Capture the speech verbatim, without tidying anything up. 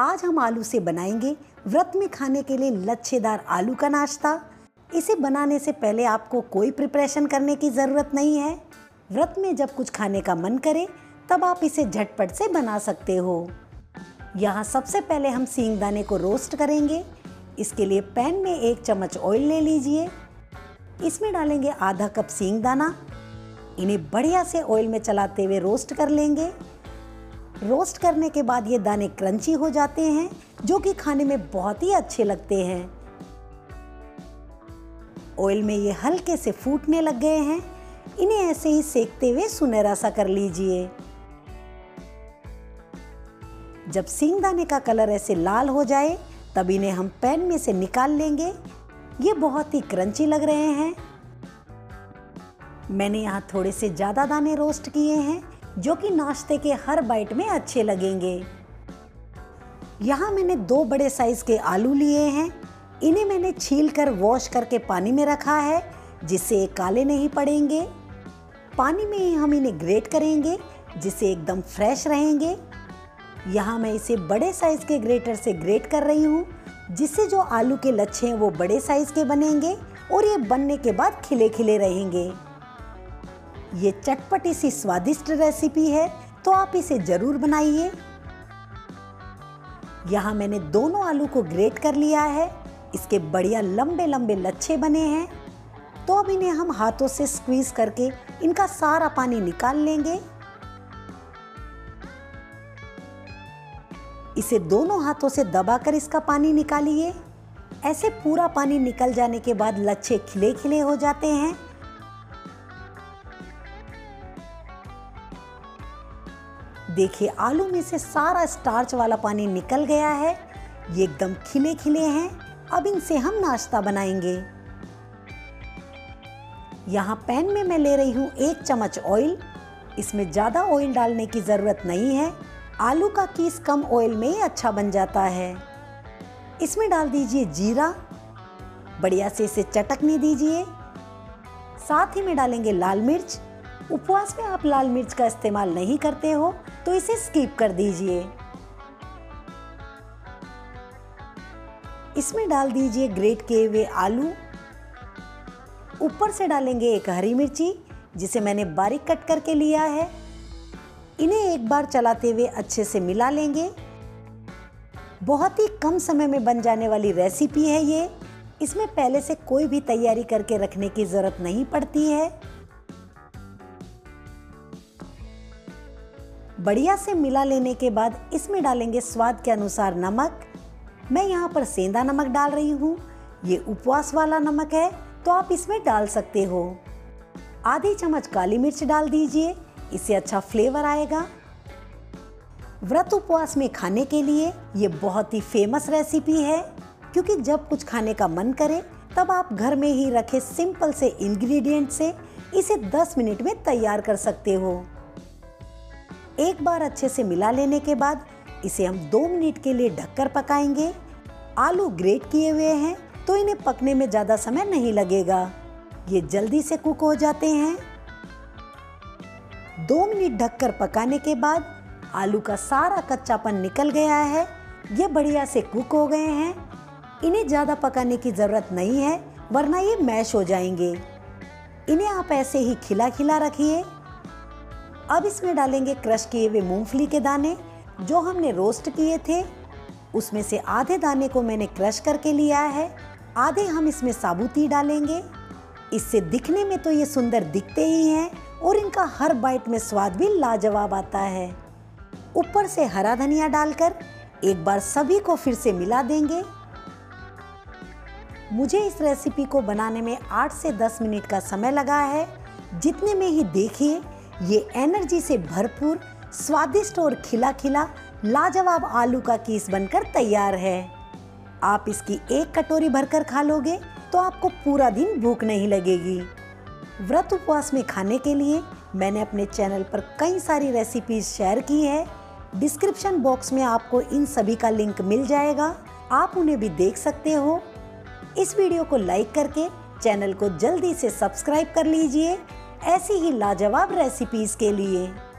आज हम आलू से बनाएंगे व्रत में खाने के लिए लच्छेदार आलू का नाश्ता। इसे बनाने से पहले आपको कोई प्रिपरेशन करने की ज़रूरत नहीं है। व्रत में जब कुछ खाने का मन करे तब आप इसे झटपट से बना सकते हो। यहाँ सबसे पहले हम सींग दाने को रोस्ट करेंगे। इसके लिए पैन में एक चम्मच ऑयल ले लीजिए। इसमें डालेंगे आधा कप सींग दाना। इन्हें बढ़िया से ऑयल में चलाते हुए रोस्ट कर लेंगे। रोस्ट करने के बाद ये दाने क्रंची हो जाते हैं, जो कि खाने में बहुत ही अच्छे लगते हैं। ऑयल में ये हल्के से फूटने लग गए हैं। इन्हें ऐसे ही सेकते हुए सुनहरा सा कर लीजिए। जब सींग दाने का कलर ऐसे लाल हो जाए तब इन्हें हम पैन में से निकाल लेंगे। ये बहुत ही क्रंची लग रहे हैं। मैंने यहाँ थोड़े से ज़्यादा दाने रोस्ट किए हैं, जो कि नाश्ते के हर बाइट में अच्छे लगेंगे। यहाँ मैंने दो बड़े साइज़ के आलू लिए हैं। इन्हें मैंने छील कर वॉश करके पानी में रखा है, जिससे काले नहीं पड़ेंगे। पानी में ही हम इन्हें ग्रेट करेंगे, जिससे एकदम फ्रेश रहेंगे। यहाँ मैं इसे बड़े साइज़ के ग्रेटर से ग्रेट कर रही हूँ, जिससे जो आलू के लच्छे हैं वो बड़े साइज़ के बनेंगे और ये बनने के बाद खिले खिले रहेंगे। ये चटपटी सी स्वादिष्ट रेसिपी है, तो आप इसे ज़रूर बनाइए। यहाँ मैंने दोनों आलू को ग्रेट कर लिया है। इसके बढ़िया लंबे लंबे लच्छे बने हैं। तो अब इन्हें हम हाथों से स्क्वीज करके इनका सारा पानी निकाल लेंगे। इसे दोनों हाथों से दबाकर इसका पानी निकालिए। ऐसे पूरा पानी निकल जाने के बाद लच्छे खिले खिले हो जाते हैं। देखिए, आलू में से सारा स्टार्च वाला पानी निकल गया है। ये एकदम खिले खिले हैं। अब इनसे हम नाश्ता बनाएंगे। यहाँ पैन में मैं ले रही हूँ एक चम्मच ऑयल। इसमें ज़्यादा ऑयल डालने की ज़रूरत नहीं है। आलू का कीस कम ऑयल में ही अच्छा बन जाता है। इसमें डाल दीजिए जीरा। बढ़िया से इसे चटकने दीजिए। साथ ही में डालेंगे लाल मिर्च। उपवास में आप लाल मिर्च का इस्तेमाल नहीं करते हो तो इसे स्किप कर दीजिए। इसमें डाल दीजिए ग्रेट किए हुए आलू। ऊपर से डालेंगे एक हरी मिर्ची, जिसे मैंने बारीक कट करके लिया है। इन्हें एक बार चलाते हुए अच्छे से मिला लेंगे। बहुत ही कम समय में बन जाने वाली रेसिपी है ये। इसमें पहले से कोई भी तैयारी करके रखने की ज़रूरत नहीं पड़ती है। बढ़िया से मिला लेने के बाद इसमें डालेंगे स्वाद के अनुसार नमक। मैं यहाँ पर सेंधा नमक डाल रही हूँ। ये उपवास वाला नमक है, तो आप इसमें डाल सकते हो। आधी चम्मच काली मिर्च डाल दीजिए, इससे अच्छा फ्लेवर आएगा। व्रत उपवास में खाने के लिए ये बहुत ही फेमस रेसिपी है, क्योंकि जब कुछ खाने का मन करे तब आप घर में ही रखे सिंपल से इंग्रेडिएंट से इसे दस मिनट में तैयार कर सकते हो। एक बार अच्छे से मिला लेने के बाद इसे हम दो मिनट के लिए ढककर पकाएंगे। आलू ग्रेट किए हुए हैं, तो इन्हें पकने में ज़्यादा समय नहीं लगेगा। ये जल्दी से कुक हो जाते हैं। दो मिनट ढककर पकाने के बाद आलू का सारा कच्चापन निकल गया है। ये बढ़िया से कुक हो गए हैं। इन्हें ज़्यादा पकाने की ज़रूरत नहीं है, वरना ये मैश हो जाएंगे। इन्हें आप ऐसे ही खिला खिला रखिए। अब इसमें डालेंगे क्रश किए हुए मूंगफली के दाने, जो हमने रोस्ट किए थे। उसमें से आधे दाने को मैंने क्रश करके लिया है, आधे हम इसमें साबुती डालेंगे। इससे दिखने में तो ये सुंदर दिखते ही हैं और इनका हर बाइट में स्वाद भी लाजवाब आता है। ऊपर से हरा धनिया डालकर एक बार सभी को फिर से मिला देंगे। मुझे इस रेसिपी को बनाने में आठ से दस मिनट का समय लगा है। जितने में ही देखिए, ये एनर्जी से भरपूर स्वादिष्ट और खिला खिला लाजवाब आलू का कीस बनकर तैयार है। आप इसकी एक कटोरी भरकर खा लोगे तो आपको पूरा दिन भूख नहीं लगेगी। व्रत उपवास में खाने के लिए मैंने अपने चैनल पर कई सारी रेसिपीज शेयर की है। डिस्क्रिप्शन बॉक्स में आपको इन सभी का लिंक मिल जाएगा, आप उन्हें भी देख सकते हो। इस वीडियो को लाइक करके चैनल को जल्दी से सब्सक्राइब कर लीजिए ऐसी ही लाजवाब रेसिपीज़ के लिए।